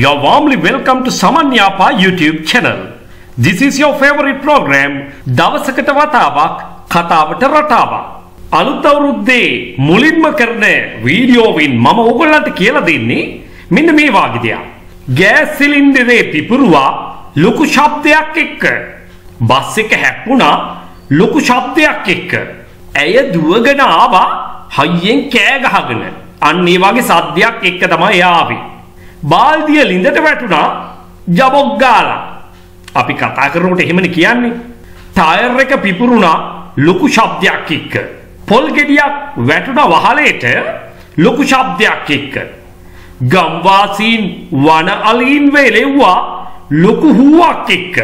You're warmly welcome to Samanyapa YouTube channel. This is your favorite program, Davasakata Watawak, Katawata Ratawa. Alutavrude, Mulinma Karne, video in Mama Ugalanta Kiyala Dinne, Minna me Wagidya. Gas cylindere Pipurwa, Luku Shabdayak Ekka. Bus එක හැප්පුණා ලොකු ශබ්දයක් එක්ක. ඇය දුවගෙන ආවා හයියෙන් කෑ ගහගෙන. අන්න ඒ වගේ සද්දයක් එක්ක තමයි ආවේ. බාල්දිය ළිඳට වැටුණා ජබොක් ගාලා. අපි කතා කරනකොට එහෙමනේ කියන්නේ. ටයර් එක පිපුරුණා ලොකු ශබ්දයක් එක්ක. පොල් ගෙඩියක් වැටුණා වහලේට ලොකු ශබ්දයක් එක්ක. ගම්වාසීන් වන අලින් වේලෙව්වා ලොකු හුවක් එක්ක.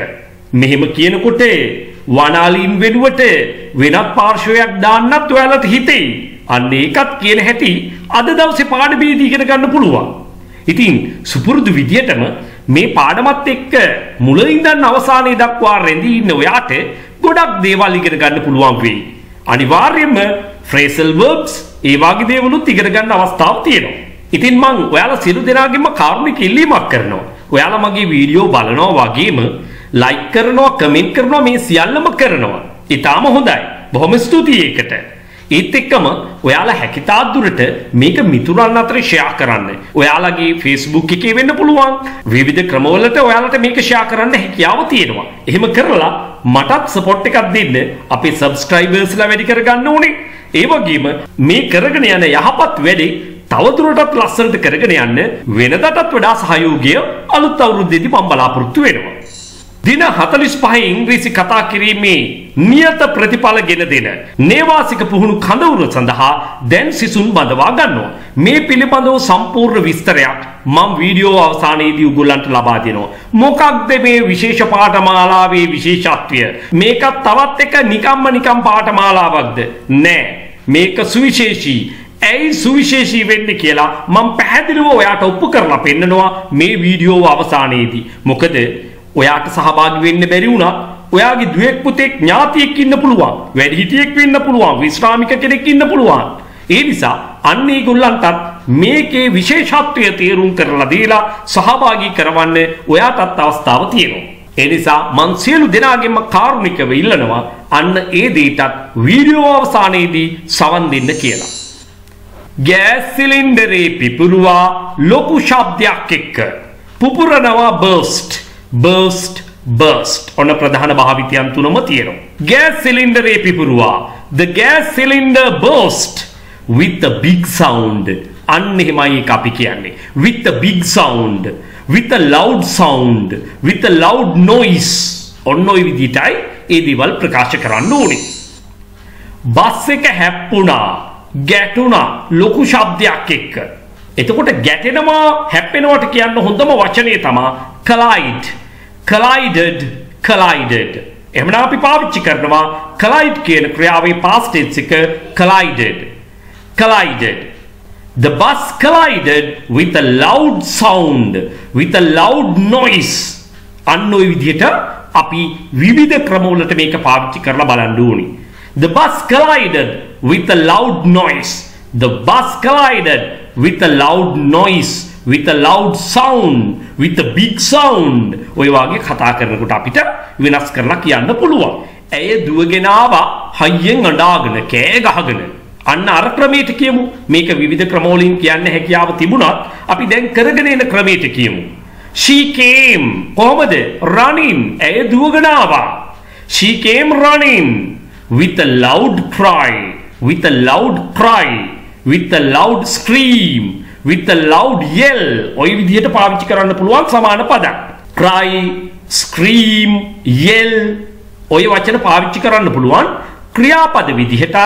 මෙහෙම කියනකොට වනාලින් වෙනුවට වෙනත් පාර්ශවයක් දාන්නත් ඔයාලට හිතෙයි. අන්න ඒකත් කියන හැටි අද දවසේ පාඩමේදී ඉගෙන ගන්න පුළුවන්. ඉතින් සුපුරුදු විදියටම මේ පාඩමත් එක්ක මුලින් ඉඳන් අවසානයේ දක්වා රැඳී ඉන්න ඔයාට ගොඩක් දේවල් ඉගෙන ගන්න පුළුවන් වෙයි. අනිවාර්යයෙන්ම phrasal verbs ඒ වගේ දේවලුත් ඉගෙන ගන්න අවස්ථාවක් තියෙනවා. ඉතින් මම ඔයාලා සියලු දෙනාගෙම කාරුණික ඉල්ලීමක් කරනවා. ඔයාලා මගේ වීඩියෝ බලනවා වගේම लाइक करना कमेंट करना में सियालम करना इताम होदाय बहुम स्तुति एकट ඒත්ෙක්කම ඔයාලා හැකිතා දුරට මේක මිතුරන්ට ෂෙයා කරන්න. ඔයාලගේ Facebook එකේ වෙන්න පුළුවන්. විවිධ ක්‍රමවලට ඔයාලට මේක ෂෙයා කරන්න හැකියාව තියෙනවා. එහෙම කරලා මටත් සපෝට් එකක් දෙන්න. අපේ subscribersලා වැඩි කරගන්න ඕනේ. ඒ වගේම මේ කරගෙන යන යහපත් වැඩි තවදුරටත් ලස්සනට කරගෙන යන්න වෙනදටත් වඩා සහයෝගය අලුත් අවුරුද්දේදී මම බලාපොරොත්තු වෙනවා. दिन 45 ඉංග්‍රීසි කතා කිරීමේ නියත ප්‍රතිඵල ගෙන දෙන නේවාසික පුහුණු කඳවුර සඳහා දැන් සිසුන් බඳවා ගන්නවා. මේ පිළිබඳව සම්පූර්ණ විස්තරයක් මම වීඩියෝ අවසානයේදී ඔයගොල්ලන්ට ලබා දෙනවා. මොකක්ද මේ විශේෂ පාඨමාලාවේ විශේෂත්වය? මේක තවත් එක නිකම්ම පාඨමාලාවක්ද? නෑ. මේක සුවිශේෂී. ඇයි සුවිශේෂී වෙන්නේ කියලා මම පැහැදිලිව ඔයාට ඔප්පු කරලා පෙන්නනවා මේ වීඩියෝ අවසානයේදී. මොකද ඔයාට සහභාගී වෙන්න බැරි වුණා ඔයාගේ දුවෙක් පුතෙක් ඥාතියෙක් ඉන්න පුළුවන් වැඩිහිටියෙක් වෙන්න පුළුවන් විශ්‍රාමික කෙනෙක් ඉන්න පුළුවන්. ඒ නිසා අන්න ඒගොල්ලන්ටත් මේකේ විශේෂත්වය තේරුම් කරලා දීලා සහභාගී කරවන්න ඔයාටත් අවස්ථාව තියෙනවා. ඒ නිසා මං සියලු දෙනාගෙම කාරුණිකව ඉල්ලනවා අන්න ඒ දෙයටත් වීඩියෝ අවසානයේදී සවන් දෙන්න කියලා. ගෑස් සිලින්ඩරේ පිපුරුවා ලොකු ශබ්දයක් එක්ක පුපුරනවා burst burst burst on a pradhana bahavityam tunama tiyenawa. Gas cylinder e pipuruwa, the gas cylinder burst with a big sound. Anne hemai eka api kiyanne, with a big sound, with a loud sound, with a loud noise. Onna oy vidiyatai e dewal prakasha karanna one. Bus eka happuna gatuna loku shabdayak ekka. එතකොට ගැටෙනවා හැප්පෙනවට කියන්න හොඳම වචනේ තමයි collide collided collided. එහෙනම් අපි පාවිච්චි කරනවා collide කියන ක්‍රියාවේ past tense එක collided collided. The bus collided with a loud sound with a loud noise. අන්න ඔය විදිහට අපි විවිධ ක්‍රමවලට මේක පාවිච්චි කරලා බලන්න ඕනි. The bus collided with a loud noise. The bus collided with a loud noise, with a loud sound, with a big sound. ඔය වගේ කතා කරනකොට අපිට වෙනස් කරලා කියන්න පුළුවන්. ඇය දුවගෙන ආවා හයියෙන් අඬාගෙන කෑ ගහගෙන. අන්න අර ක්‍රමයට කියමු. මේක විවිධ ක්‍රමවලින් කියන්න හැකියාව තිබුණත් අපි දැන් කරගෙන යන ක්‍රමයට කියමු. She came. කොහොමද? Running. ඇය දුවගෙන ආවා. She came running with a loud cry. With a loud cry. With a loud scream, with a loud yell. ඔය විදිහට පාවිච්චි කරන්න පුළුවන් සමාන පදයක්. Cry, scream, yell. ඔය වචන පාවිච්චි කරන්න පුළුවන් ක්‍රියාපද විදිහටත්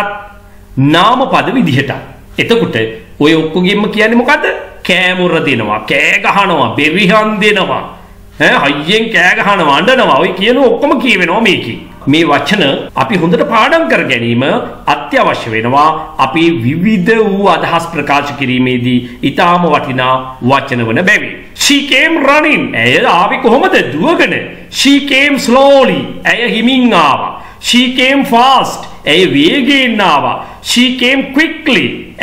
නාමපද විදිහටත්. එතකොට ඔය ඔක්කොගෙම කියන්නේ මොකද්ද? කෑමොර දෙනවා, කෑ ගහනවා, බෙරිහන් දෙනවා. හයියෙන් කෑ ගහනවා, අඬනවා. ඔය කියන ඔක්කොම කියවෙනවා මේකේ. මේ වචන අපි හොඳට පාඩම් කර ගැනීම අත්‍යවශ්‍ය වෙනවා. අපේ විවිධ වූ අදහස් ප්‍රකාශ කිරීමේදී ඊටාම වටිනා වචන වන බැවි. She came running. ඇය ආවේ කොහොමද? දුවගෙන. She came slowly. ඇය හිමින් ආවා. She came fast. She came quickly.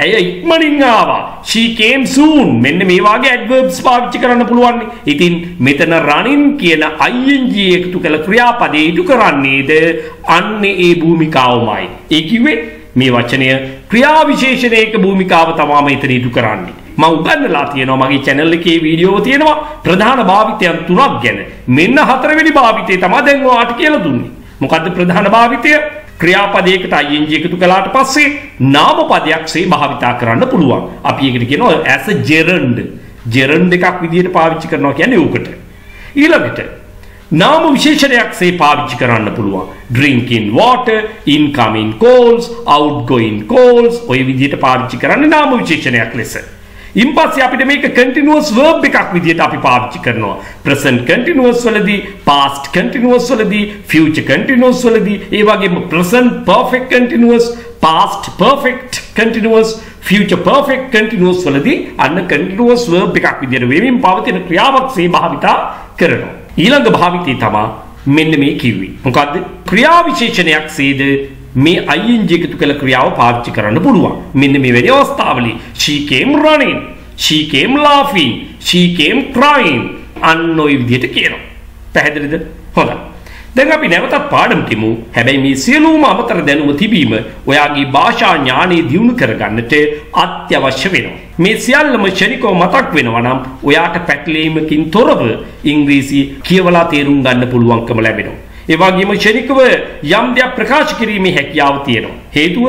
She came soon. මෙන්න මේ වාගේ adverbs පාවිච්චි කරන්න පුළුවන්. ඉතින් මෙතන running කියන ing එකතු කළ ක්‍රියාපදේ ඉදු කරන්නේද අන්නේ ඒ භූමිකාවමයි. ඒ කිව්වේ මේ වචනය ක්‍රියා විශේෂණයක භූමිකාව තමයි මෙතන ඉදු කරන්නේ. මම උගන්වලා තියෙනවා මගේ channel එකේ වීඩියෝව තියෙනවා ප්‍රධාන භාවිතයන් 3ක් ගැන. මෙන්න 4වෙනි භාවිතය තමයි දැන් ඔයාලට කියලා දුන්නේ. මොකද්ද ප්‍රධාන භාවිතය? ක්‍රියාපදයකට ing එකතු කළාට පස්සේ නාමපදයක්සේ භාවිතා කරන්න පුළුවන්. අපි ඒකට කියනවා as a gerund. gerund එකක් විදියට පාවිච්චි කරනවා කියන්නේ උකට. ඊළඟට නාම විශේෂණයක්සේ පාවිච්චි කරන්න පුළුවන්. drinking water, incoming calls, outgoing calls ඔය විදියට පාවිච්චි කරන්නේ නාම විශේෂණයක් ලෙස. ඉන්පස්සේ අපිට මේක continuous verb එකක් විදියට අපි පාවිච්චි කරනවා. present continuous වලදී, past continuous වලදී, future continuous වලදී, ඒ වගේම present perfect continuous, past perfect continuous, future perfect continuous වලදී අන්න continuous verb එකක් විදියට වෙමින් පවතින ක්‍රියාවක්සේ භාවිතා කරනවා. ඊළඟ භාවිතය තමයි මෙන්න මේ කිව්වේ. මොකද්ද? ක්‍රියා විශේෂණයක්සේද මේ ing එකතු කළ ක්‍රියාව පාවිච්චි කරන්න පුළුවන්. මෙන්න මේ වෙලේ අවස්ථාවලදී she came running, she came laughing, she came crying අන්න ඔය විදිහට කියනවා. පැහැදිලිද? හොඳයි. දැන් අපි නැවතත් පාඩම් කිමු. හැබැයි මේ සියලුම අමතර දැනුම තිබීම ඔයාගේ භාෂා ඥානෙ දියුණු කරගන්නට අත්‍යවශ්‍ය වෙනවා. මේ සියල්ලම ශනිකව මතක් වෙනවා නම් ඔයාට පැටලීමකින් තොරව ඉංග්‍රීසි කියවලා තේරුම් ගන්න පුළුවන්කම ලැබෙනවා. ඒ වගේම ශනිකව යම් දෙයක් ප්‍රකාශ කිරීමේ හැකියාව තියෙනවා. හේතුව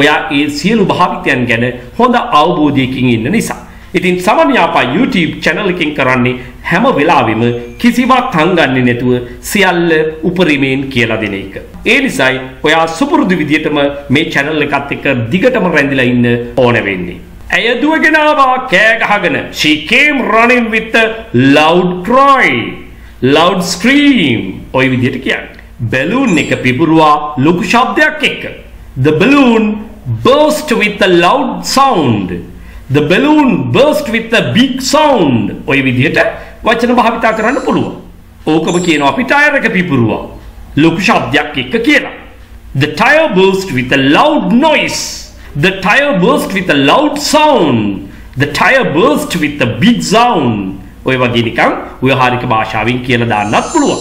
ඔයා ඒ සියලු භාවිතයන් ගැන හොඳ අවබෝධයකින් ඉන්න නිසා. ඉතින් සමන්යාපා YouTube channel එකෙන් කරන්නේ හැම වෙලාවෙම කිසිවක් හංගන්නේ නැතුව සියල්ල උපරිමයෙන් කියලා දෙන එක. ඒ නිසායි ඔයා සුපුරුදු විදියටම මේ channel එකත් එක්ක දිගටම රැඳිලා ඉන්න ඕන වෙන්නේ. ඇය දුවගෙන ආවා කෑ ගහගෙන. She came running with a loud cry. loud scream ඔය විදිහට කියන්නේ balloon එක පිපුරුවා ලොකු ශබ්දයක් එක්ක. the balloon burst with a loud sound. the balloon burst with a big sound ඔය විදිහට වචන භාවිතා කරන්න පුළුවන්. ඕකම කියනවා අපි ටයර් එක පිපුරුවා ලොකු ශබ්දයක් එක්ක කියලා. the tire burst with a loud noise. the tire burst with a loud sound. the tire burst with a big sound ඔය වගේ නිකන් ව්‍යවහාරික භාෂාවෙන් කියලා දාන්නත් පුළුවන්.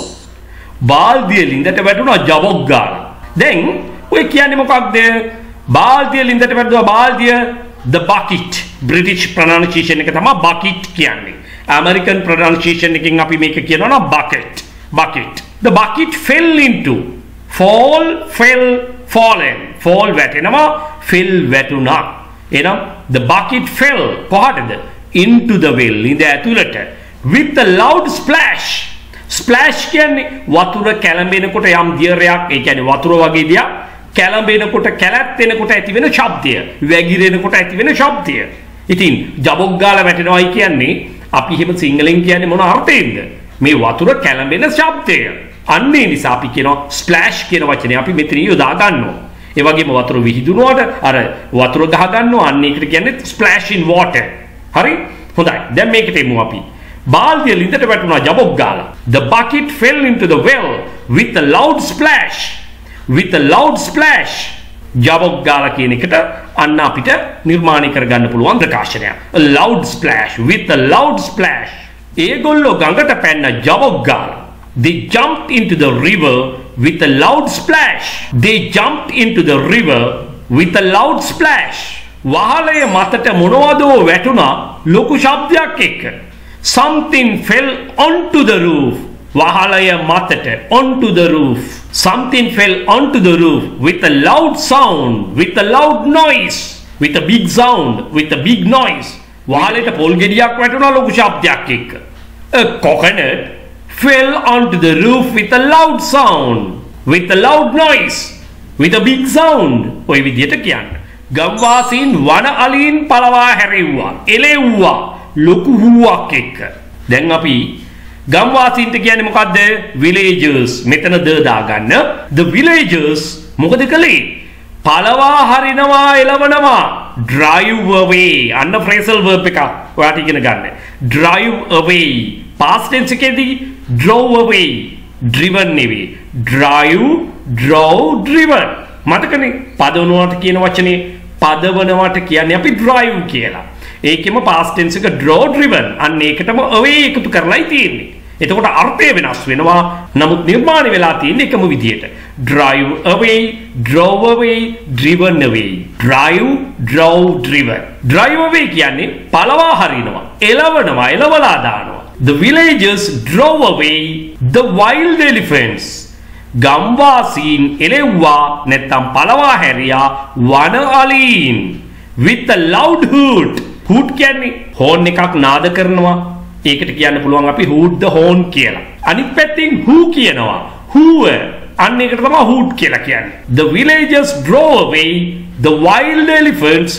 බාල්දිය ලින්දට වැටුණා ජවොක් ගාලා. දැන් ඔය කියන්නේ මොකක්ද? බාල්දිය ලින්දට වැටුණා බාල්දිය the bucket. British pronunciation එක තමයි bucket කියන්නේ. American pronunciation එකෙන් අපි මේක කියනවා නම් bucket. bucket. the bucket fell into. fall fell fallen. fall වැටෙනවා fell වැටුණා. එහෙනම් the bucket fell කොහටද? into the well in the ඇතුළට with a loud splash. splash කියන්නේ වතුර කැළඹෙනකොට යම් දියරයක් ඒ කියන්නේ වතුර වගේ දියක් කැළඹෙනකොට කැලැත් වෙනකොට ඇති වෙන ශබ්දය වැగిරෙනකොට ඇති වෙන ශබ්දය. ඉතින් ජබොක් ගාලා වැටෙනවායි කියන්නේ අපි එහෙම සිංහලෙන් කියන්නේ මොන අර්ථයෙන්ද? මේ වතුර කැළඹෙන ශබ්දය. අන්න ඒ නිසා අපි කියනවා splash කියන වචනේ අපි මෙතන යොදා ගන්නවා. ඒ වගේම වතුර විහිදුනකොට අර වතුර ගහ ගන්නවා අන්න ඒකට කියන්නේ splash in water. හරි හොඳයි. දැන් මේකට එමු අපි. බාල්දිය ලින්දට වැටුණා ජබොක් ගාලා. the bucket fell into the well with a loud splash. with a loud splash ජබොක් ගාලා කියන එකට අන්න අපිට නිර්මාණය කරගන්න පුළුවන් ප්‍රකාශනයක්. a loud splash with a loud splash. ඒගොල්ලෝ ගඟට පැන්න ජබොක් ගාලා. they jumped into the river with a loud splash. they jumped into the river with a loud splash. වහලය මතට මොනවදෝ වැටුණා ලොකු ශබ්දයක් එක්ක. something fell onto the roof. වහලය මතට onto the roof. something fell onto the roof with a loud sound, with a loud noise, with a big sound, with a big noise. වහලයට පොල් ගෙඩියක් වැටුණා ලොකු ශබ්දයක් එක්ක. a coconut fell onto the roof with a loud sound, with a loud noise, with a big sound. ඔය විදිහට කියන්න. ගම්වාසීන් වන අලීන් පලවා හැරෙව්වා. එලෙව්වා ලොකු හුවක් එක්ක. දැන් අපි ගම්වාසීන්ට කියන්නේ මොකද්ද? villagers. මෙතන ද දාගන්න. the villagers මොකද කළේ? පලවා හරිනවා එලවනවා. drive away. අන්න phrasal verb එක. ඔයාට ඉගෙන ගන්න. drive away. past tense එකේදී drove away. driven නෙවෙයි. drive, drove, driven. මතකනේ පදවනවාට කියන වචනේ පදවනවාට කියන්නේ අපි drive කියලා. ඒකෙම past tense එක draw driven අන්න ඒකටම away එකතු කරලායි තියෙන්නේ. එතකොට අර්ථය වෙනස් වෙනවා. නමුත් නිර්මාණය වෙලා තියෙන්නේ එකම විදියට. drive away, draw away, driven away. drive, draw, driven. drive away කියන්නේ පළවා හරිනවා, එලවනවා, එලවලා දානවා. the villagers drove away the wild elephants. ගම්වාසීන් එලෙව්වා නැත්නම් පළවා හැරියා වන අලීන්. with a loud hoot. hoot කියන්නේ හෝන් එකක් නාද කරනවා. ඒකට කියන්න පුළුවන් අපි hoot the horn කියලා. අනිත් පැත්තෙන් who කියනවා. who අන්න ඒකට තමයි hoot කියලා කියන්නේ. The villagers drove away the wild elephants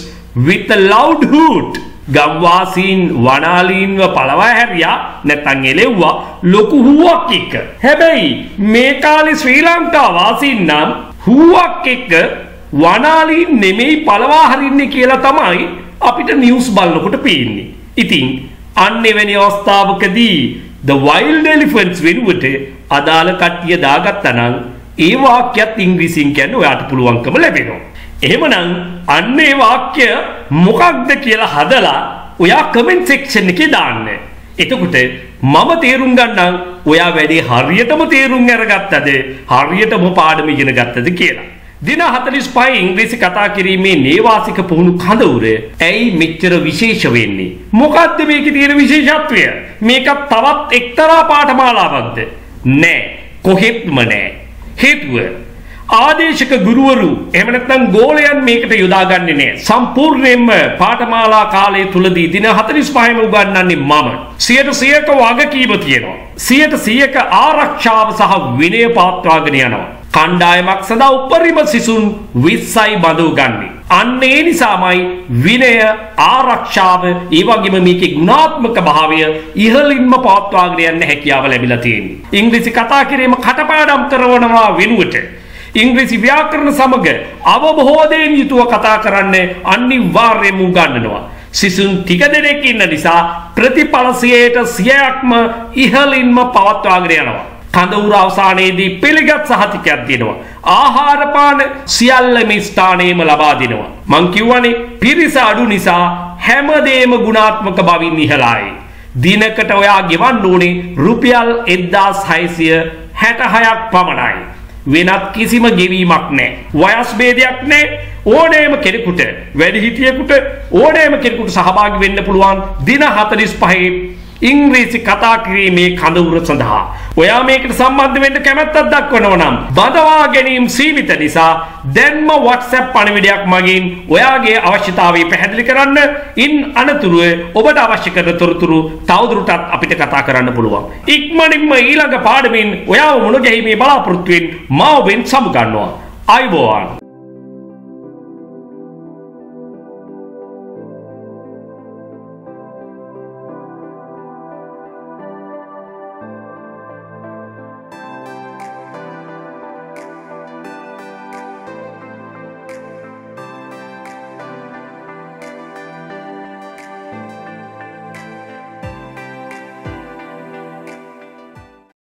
with a loud hoot. ගම්වාසීන් වනාලීන්ව පළවා හැරියා නැත්නම් එලෙව්වා ලොකු හුවක් එක්ක. හැබැයි මේ කාලේ ශ්‍රී ලංකා වාසීන් නම් හුවක් එක්ක වනාලීන් නෙමෙයි පළවා හරින්නේ කියලා තමයි අපිට නිවුස් බලනකොට පේන්නේ. ඉතින් අන්නෙවැනි අවස්ථාවකදී the wild elephants වෙනුවට අදාළ කට්ටිය දාගත්තා නම් ඒ වාක්‍යයත් ඉංග්‍රීසියෙන් කියන්න ඔයාට පුළුවන්කම ලැබෙනවා. එහෙමනම් අන්න ඒ වාක්‍ය මොකක්ද කියලා හදලා ඔයා comment section එකේ දාන්න. එතකොට මම තේරුම් ගන්නම් ඔයා වැඩේ හරියටම තේරුම් අරගත්තද, හරියටම පාඩම ඉගෙන ගත්තද කියලා. දින 45 ඉංග්‍රීසි කතා කිරීමේ නේවාසික පුහුණු කඳවුර ඇයි මෙච්චර විශේෂ වෙන්නේ? මොකද්ද මේකේ තියෙන විශේෂත්වය? මේක තවත් එක්තරා පාඨමාලාවක්ද? නෑ, කොහෙත්ම නෑ. හේතුව ආදේශක ගුරුවරු එහෙම නැත්නම් ගෝලයන් මේකට යොදාගන්නේ නෑ. සම්පූර්ණයෙන්ම පාඨමාලා කාලය තුලදී දින 45ම උගන්වන්නේ මම. 100% වගකීම තියෙනවා. 100% ආරක්ෂාව සහ විනය පාත්‍රාගෙන යනවා. කණ්ඩායමක් සඳහා උපරිම සිසුන් 20යි බඳව ගන්නෙ. අන්න ඒ නිසාමයි විනය, ආරක්ෂාව, ඒ වගේම මේකේ ගුණාත්මක භාවය ඉහළින්ම පවත්වාගෙන යන්න හැකියාව ලැබිලා තියෙන්නේ. ඉංග්‍රීසි කතා කිරීම කටපාඩම් කරනවා වෙනුවට ඉංග්‍රීසි ව්‍යාකරණ සමග අවබෝධයෙන් යුතුව කතා කරන්න අනිවාර්යයෙන්ම උගන්වනවා. සිසුන් 3 දෙනෙක් ඉන්න නිසා ප්‍රතිඵල 100%ක්ම ඉහළින්ම පවත්වාගෙන යනවා. කඳවුර අවසානයේදී පිළිගත් සහතිකයක් දෙනවා. ආහාර පාන සියල්ල මේ ස්ථානයේම ලබා දෙනවා. මං කියවනේ පිරිස අඩු නිසා හැමදේම ගුණාත්මක බවින් ඉහළයි. දිනකට ඔයා ගෙවන්න ඕනේ රුපියල් 1666ක් පමණයි. වෙනත් කිසිම ගෙවීමක් නැහැ. වයස් භේදයක් නැහැ. ඕනෑම කෙනෙකුට, වැඩිහිටියෙකුට ඕනෑම කෙනෙකුට සහභාගී වෙන්න පුළුවන් දින 45 ඉංග්‍රීසි කතා කිරීමේ කඳවුර සඳහා. ඔයා මේකට සම්බන්ධ වෙන්න කැමැත්තක් දක්වනවා නම් බඳවා ගැනීම සීමිත නිසා දැන්ම WhatsApp පණිවිඩයක් මගින් ඔයාගේ අවශ්‍යතාවය පැහැදිලි කරන්න. ඉන් අනතුරුව ඔබට අවශ්‍ය කරන තොරතුරු තවදුරටත් අපිට කතා කරන්න පුළුවන්. ඉක්මනින්ම ඊළඟ පාඩමින් ඔයාව මුණ ගැහිීමේ බලාපොරොත්තුවෙන් මා ඔබෙන් සමු ගන්නවා. ආයුබෝවන්.